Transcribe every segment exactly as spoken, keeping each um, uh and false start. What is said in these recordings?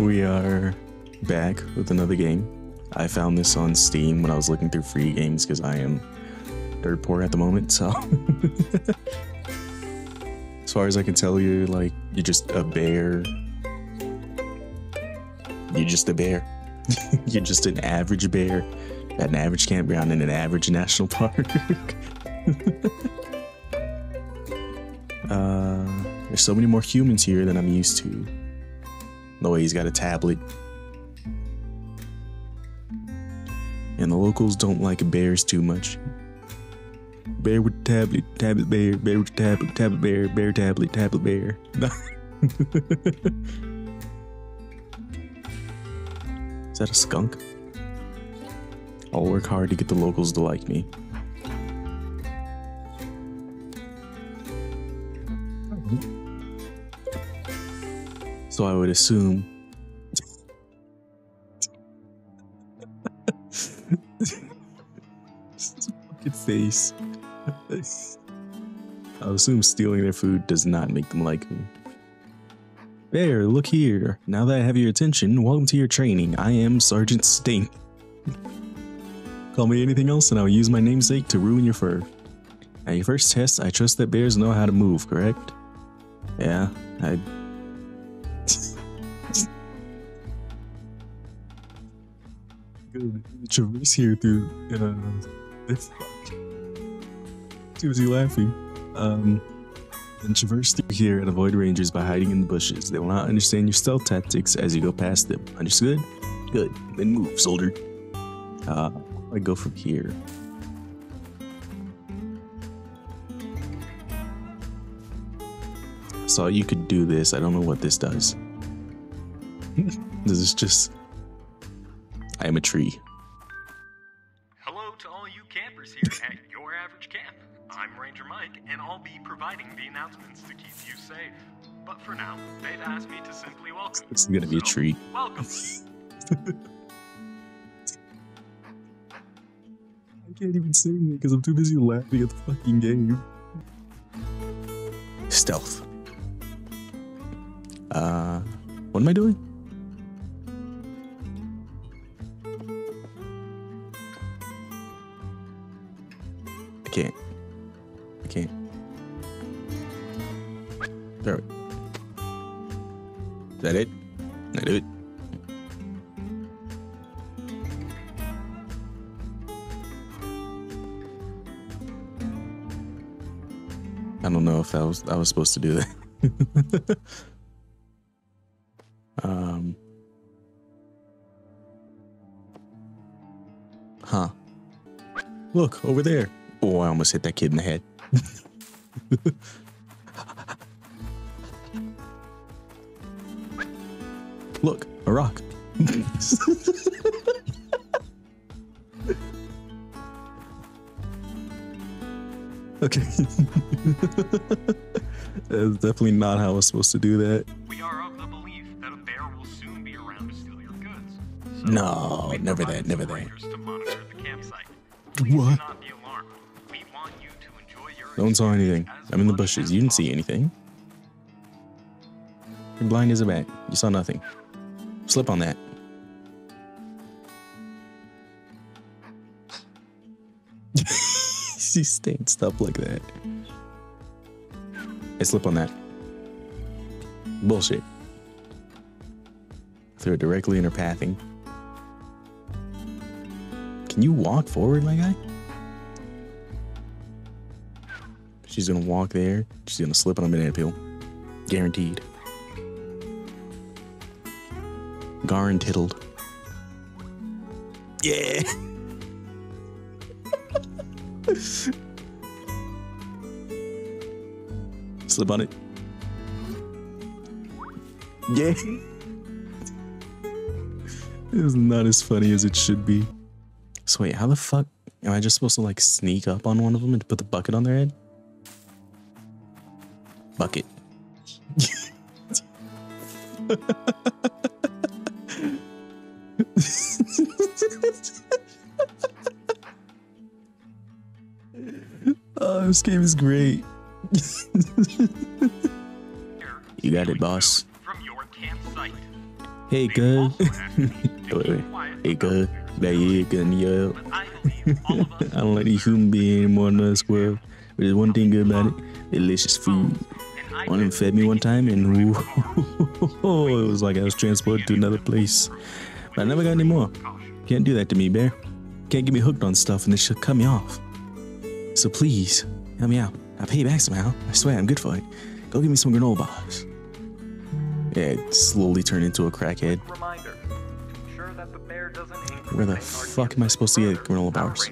We are back with another game. I found this on Steam when I was looking through free games because I am dirt poor at the moment, so. As far as I can tell, you like, you're just a bear. You're just a bear. You're just an average bear at an average campground in an average national park. uh, there's so many more humans here than I'm used to. No way, he's got a tablet. And the locals don't like bears too much. Bear with tablet, tablet bear, bear with tablet, tablet bear, bear tablet, tablet bear. Is that a skunk? I'll work hard to get the locals to like me. So I would assume. Fucking face. I assume stealing their food does not make them like me. Bear, look here. Now that I have your attention, welcome to your training. I am Sergeant Stain. Call me anything else and I'll use my namesake to ruin your fur. At your first test, I trust that bears know how to move, correct? Yeah, I... traverse here through uh, this. She was laughing. Um, and traverse through here and avoid rangers by hiding in the bushes. They will not understand your stealth tactics as you go past them. Understood? Good. Then move, soldier. Uh, I go from here. I saw you could do this. I don't know what this does. This is just. I am a tree. Hello to all you campers here at Your Average Camp. I'm Ranger Mike, and I'll be providing the announcements to keep you safe. But for now, they've asked me to simply welcome. It's gonna be so, a tree. Welcome. I can't even sing it because I'm too busy laughing at the fucking game. Stealth. Uh, what am I doing? I can't. I can't. There we go. Is that it? I do it. I don't know if I was I was supposed to do that. um. Huh. Look over there. Oh, I almost hit that kid in the head. Look, a rock. Okay. That's definitely not how I was supposed to do that. We are of the belief that a bear will soon be around to steal your goods. So no, never that, never that. What? Don't saw anything. I'm in the bushes. You didn't see anything. You're blind as a bat. You saw nothing. Slip on that. She stands up like that. I slip on that. Bullshit. Threw it directly in her pathing. Can you walk forward, my guy? She's gonna walk there. She's gonna slip on a banana peel. Guaranteed. Garn tittled. Yeah! Slip on it. Yeah! It was not as funny as it should be. So wait, how the fuck am I just supposed to like sneak up on one of them and put the bucket on their head? Bucket. Oh, this game is great. You got it, boss. From your campsite. Hey, girl. Hey, girl. That you can yell. I don't like these human beings anymore in this world. But there's one thing good about it. Delicious food. One of them fed me one time and oh, it was like I was transported to another place. But I never got any more. Can't do that to me, bear. Can't get me hooked on stuff and this shit cut me off. So please, help me out. I'll pay you back somehow. I swear I'm good for it. Go give me some granola bars. Yeah, it slowly turned into a crackhead. Where the fuck am I supposed to get granola bars?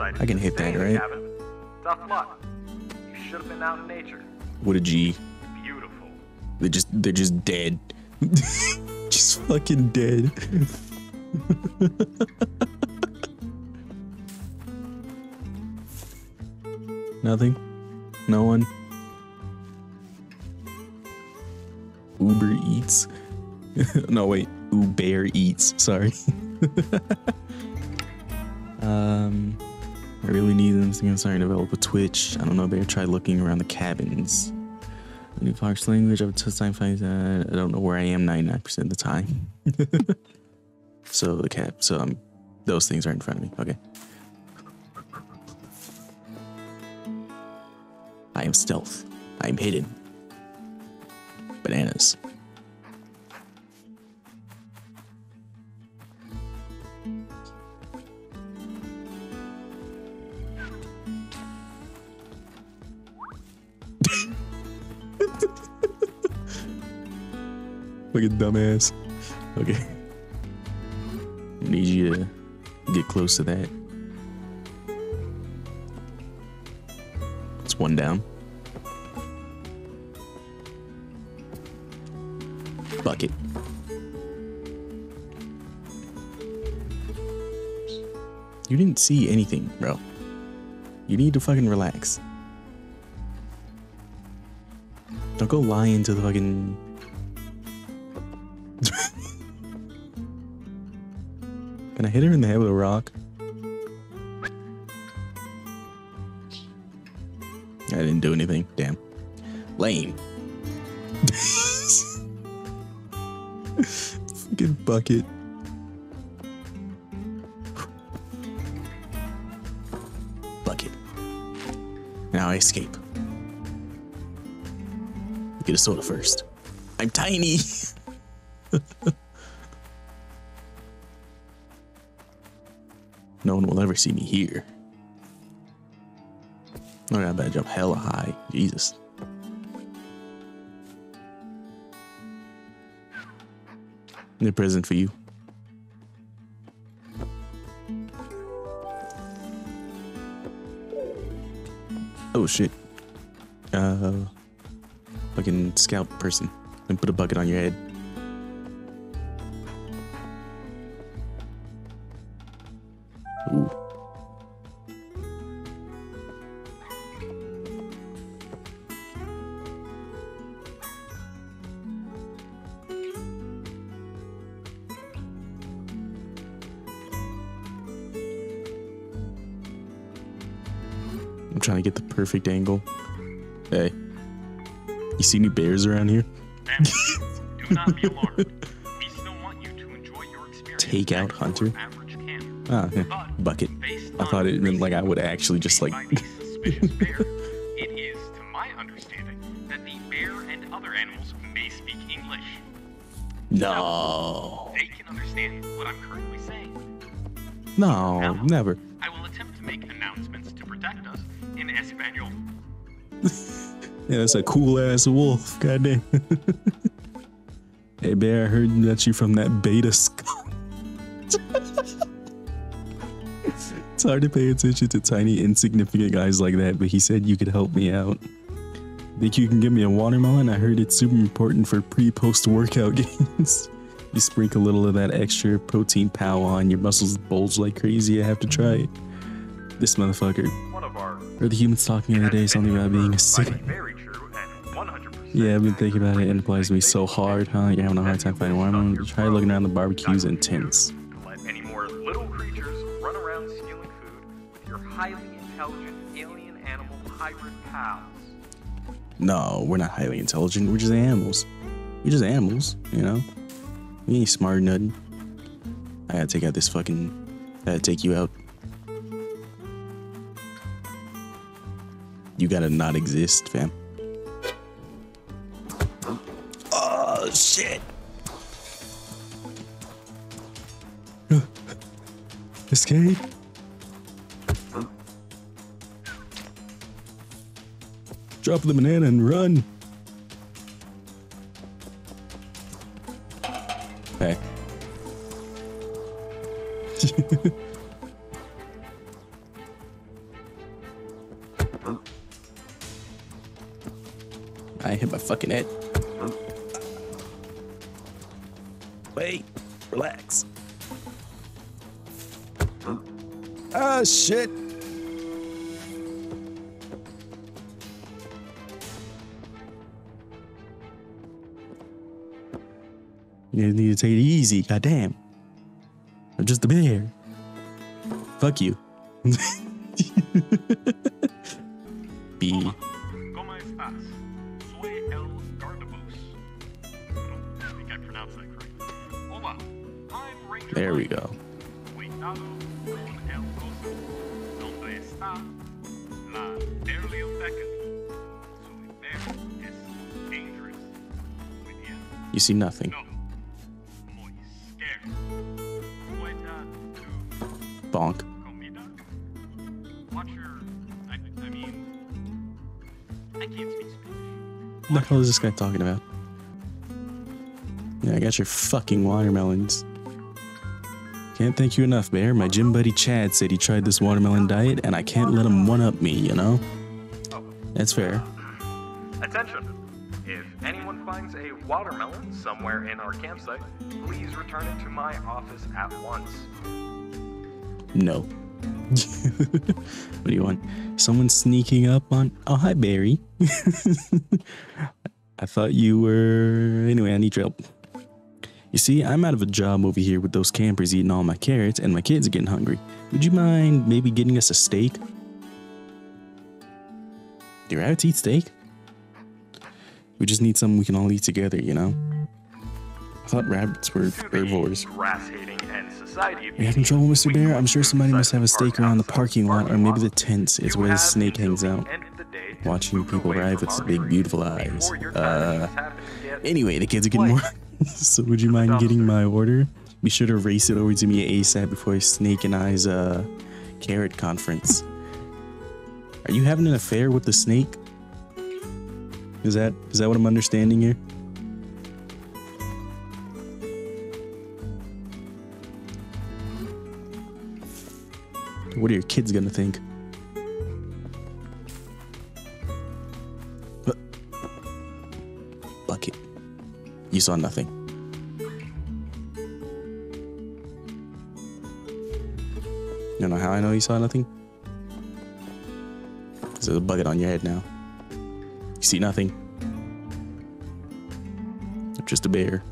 I can hit that, right? Tough luck. You should have been out in nature. What a G. Beautiful. They're just they're just dead. Just fucking dead. Nothing? No one? Uber Eats? No, wait. Uber Eats. Sorry. um, I really need them. So I'm starting to develop a Twitch. I don't know. Better try looking around the cabins. New Fox language. I don't know where I am ninety-nine percent of the time. So the cab. So I'm, those things are in front of me. Okay. I am stealth. I am hidden. Bananas. Look at dumbass. Okay. I need you to get close to that. It's one down. Bucket. You didn't see anything, bro. You need to fucking relax. Don't go lie into the fucking... Can I hit her in the head with a rock? I didn't do anything. Damn. Lame. Fucking bucket. Bucket. Now I escape. Get a soda first. I'm tiny. No one will ever see me here. Oh, I better jump hella high. Jesus. New present for you. Oh shit. Uh, fucking scout person. And put a bucket on your head. Ooh. I'm trying to get the perfect angle. Hey. You see any bears around here? Do not be alarmed. We still want you to enjoy your experience. Take out hunter. Ah, okay. Bucket. I thought it meant like I would actually just like. It is, to my understanding, that the bear and other animals may speak English. No. They can understand what I'm currently saying. No, never. I will attempt to make announcements to protect us in Espanol. Yeah, that's a cool ass wolf. Goddamn. Hey bear, I heard that you from that beta skull. It's hard to pay attention to tiny insignificant guys like that, but he said you could help me out. Think you can give me a watermelon? I heard it's super important for pre-post workout gains. You sprinkle a little of that extra protein pow on, your muscles bulge like crazy. I have to try it. This motherfucker. Or the humans talking the other day something about being a sick. Yeah, I've been thinking about it and it applies to me so hard, huh? You're having a hard time finding warm one. Try looking around the barbecues and tents. Any more little creatures run around stealing food with your highly intelligent alien animal hybrid pals. No, we're not highly intelligent. We're just animals. We're just animals, you know? We ain't smart or nothing. I gotta take out this fucking... I gotta take you out. You gotta not exist, fam. Oh, shit! Escape! Drop the banana and run. Hey. I hit my fucking head. Wait, relax. Ah, shit. You need to take it easy, goddamn. I'm just a bear. Fuck you. B. Como estás? Soy el Guardabus. I don't think I pronounced that correctly. Hola, I'm Ranger. There we go. Cuidado con el coso. Donde está la biblioteca? Soy bear is dangerous. You see nothing. No. Bonk. Watch your, I, I mean, I can't speak Spanish. What the hell is this guy talking about? Yeah, I got your fucking watermelons. Can't thank you enough, Bear. My gym buddy Chad said he tried this watermelon diet, and I can't let him one-up me, you know? That's fair. Attention. If anyone finds a watermelon somewhere in our campsite, please return it to my office at once. No. What do you want? Someone sneaking up on... Oh, hi, Barry. I thought you were... Anyway, I need your help. You see, I'm out of a job over here with those campers eating all my carrots, and my kids are getting hungry. Would you mind maybe getting us a steak? Do rabbits eat steak? We just need something we can all eat together, you know? I thought rabbits were herbivores. Grass-hating and society. You have trouble, Mister Bear? I'm sure somebody must have a stake around the parking lot, or maybe the tents is where the snake hangs out, watching people arrive with his big, beautiful eyes. Uh, anyway, the kids are getting more. So would you mind getting my order? Be sure to race it over to me ASAP before Snake and I's uh, carrot conference. Are you having an affair with the snake? Is that is that what I'm understanding here? What are your kids gonna think? Bucket. You saw nothing. You don't know how I know you saw nothing? There's a bucket on your head now. You see nothing. I'm just a bear.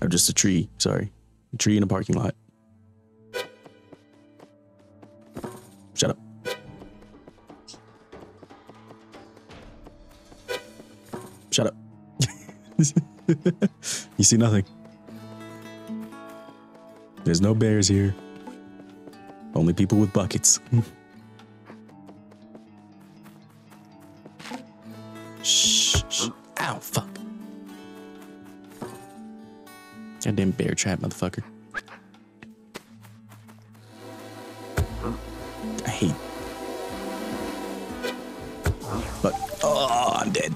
I'm just a tree, sorry. A tree in a parking lot. Shut up. Shut up. You see nothing. There's no bears here. Only people with buckets. Shh, shh. Ow, fuck. Goddamn bear trap, motherfucker. But oh, I'm dead.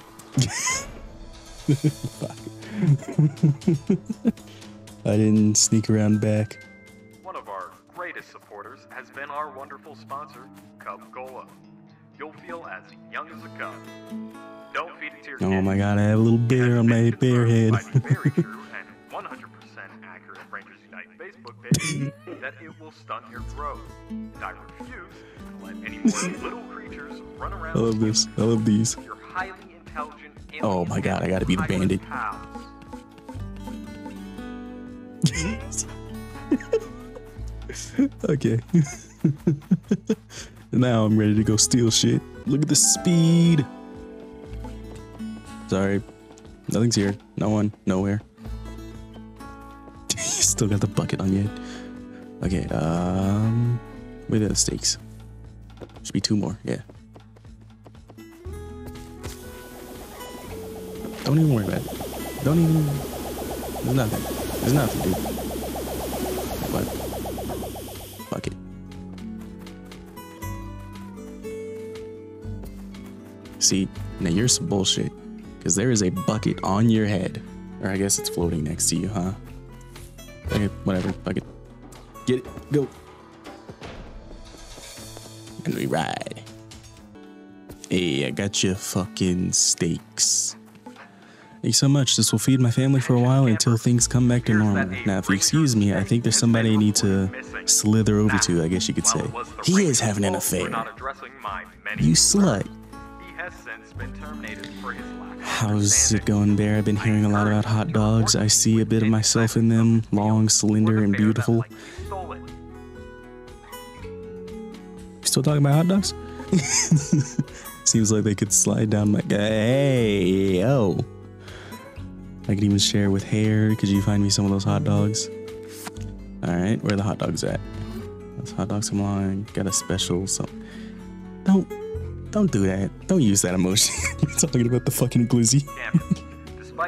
Fuck. I didn't sneak around back. One of our greatest supporters has been our wonderful sponsor, Cub Gola. You'll feel as young as a cub. Don't feed it to your kids. Oh my god, I have a little bear on my bear head. Very true and one hundred percent accurate Rangers Unite Facebook page that it will stunt your growth. I refuse to let any more little creatures run around. I love this. I love these. You're highly intelligent. Oh my god, I gotta be the bandit. Okay. Now I'm ready to go steal shit. Look at the speed. sorry. Nothing's here. No one. Nowhere. You still got the bucket on you. Okay, um... wait, the steaks. Should be two more, yeah. Don't even worry about it. Don't even... There's nothing. There's nothing, dude. What? Bucket. See? Now you're some bullshit. Because there is a bucket on your head. Or I guess it's floating next to you, huh? Okay, whatever. Bucket. Get it. Go. And we ride. Hey, I got you fucking steaks. Thanks so much. This will feed my family for a while until things come back to normal. Now, if you excuse me, I think there's somebody I need to slither over to, I guess you could say. He is having an affair. You slut. How's it going there? I've been hearing a lot about hot dogs. I see a bit of myself in them. Long, slender, and beautiful. Still talking about hot dogs? Seems like they could slide down my... Hey, yo. I could even share with hair. Could you find me some of those hot dogs? Alright, where are the hot dogs at? Those hot dogs come on. Got a special something. Don't don't do that. Don't use that emotion. You're talking about the fucking glizzy.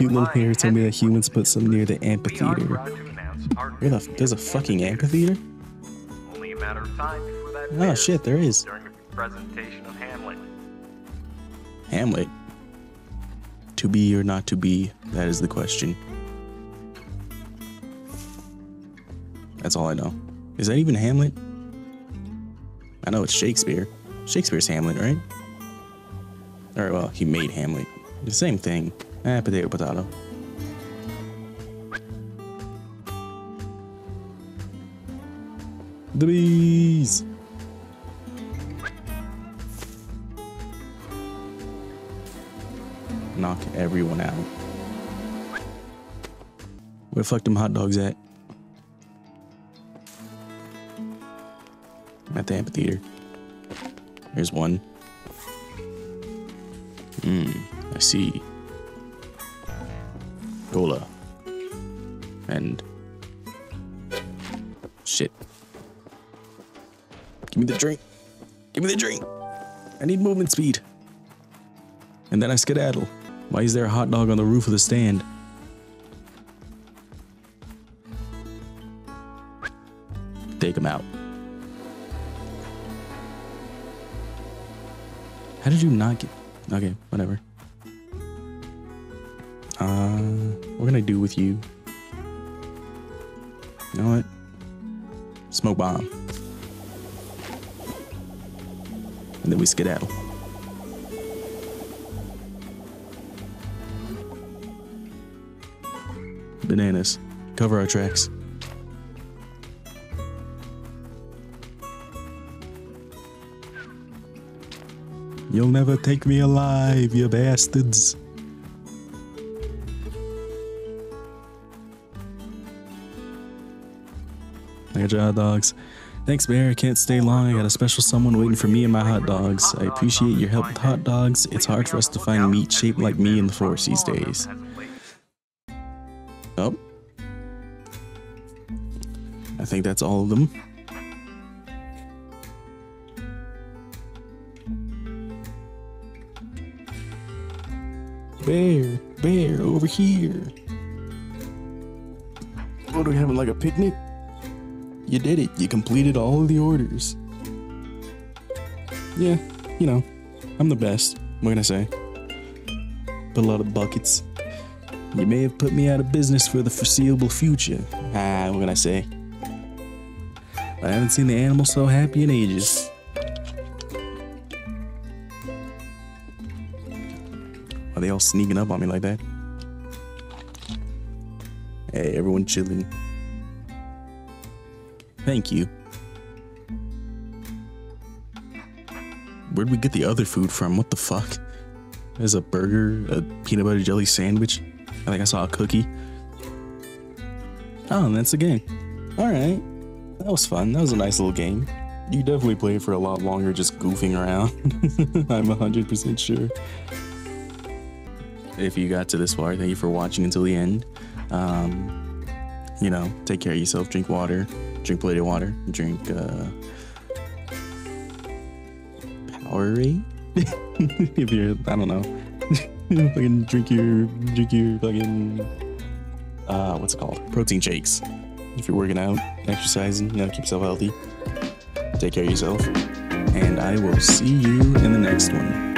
You little hair told me that humans put some near the amphitheater. The, there's a fucking amphitheater? Only a matter of time before that. Oh shit, there is. During the presentation of Hamlet. Hamlet? To be or not to be, that is the question. That's all I know. Is that even Hamlet? I know it's Shakespeare. Shakespeare's Hamlet, right? Or, well, he made Hamlet. The same thing. Ah, potato, potato. The bees! Knock everyone out. Where the fuck them hot dogs at? At the amphitheater. There's one. Hmm, I see. Gola. And... Shit. Give me the drink! Give me the drink! I need movement speed! And then I skedaddle. Why is there a hot dog on the roof of the stand? Take him out. How did you not get... Okay, whatever. Uh, what can I do with you? You know what? Smoke bomb. And then we skedaddle. Bananas. Cover our tracks. You'll never take me alive, you bastards. I got your hot dogs. Thanks, Bear. I can't stay long. I got a special someone waiting for me and my hot dogs. I appreciate your help with hot dogs. It's hard for us to find meat shaped like me in the forest these days. Oh. I think that's all of them. Bear, bear, over here. What are we having, like a picnic? You did it. You completed all of the orders. Yeah, you know, I'm the best. What can I say? Put a lot of buckets. You may have put me out of business for the foreseeable future. Ah, what can I say? But I haven't seen the animal so happy in ages. Are they all sneaking up on me like that? Hey, everyone chilling. Thank you. Where'd we get the other food from? What the fuck? There's a burger, a peanut butter jelly sandwich. I think I saw a cookie. Oh, and that's the game. Alright. That was fun. That was a nice little game. You definitely played for a lot longer just goofing around. I'm one hundred percent sure. if you got to this far, thank you for watching until the end. Um, you know, take care of yourself. Drink water. Drink plated water. Drink uh, Powerade. If you're, I don't know, fucking drink your, drink your fucking, uh, what's it called? Protein shakes. If you're working out, exercising, you know, keep yourself healthy. Take care of yourself, and I will see you in the next one.